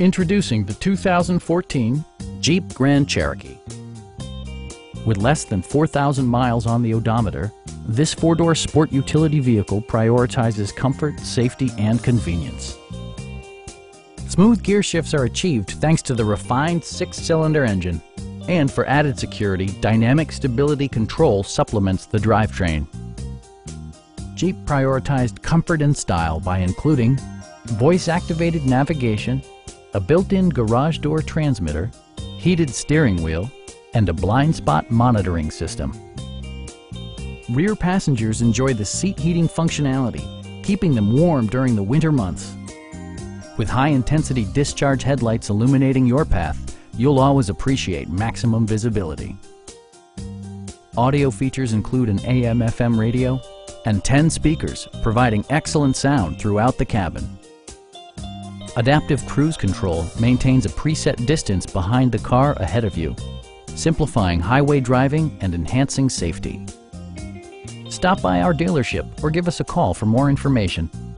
Introducing the 2014 Jeep Grand Cherokee. With less than 4,000 miles on the odometer, this four-door sport utility vehicle prioritizes comfort, safety, and convenience. Smooth gear shifts are achieved thanks to the refined six-cylinder engine. And for added security, dynamic stability control supplements the drivetrain. Jeep prioritized comfort and style by including voice-activated navigation, a built-in garage door transmitter, heated steering wheel, and a blind spot monitoring system. Rear passengers enjoy the seat heating functionality, keeping them warm during the winter months. With high-intensity discharge headlights illuminating your path, you'll always appreciate maximum visibility. Audio features include an AM/FM radio and 10 speakers, providing excellent sound throughout the cabin. Adaptive Cruise Control maintains a preset distance behind the car ahead of you, simplifying highway driving and enhancing safety. Stop by our dealership or give us a call for more information.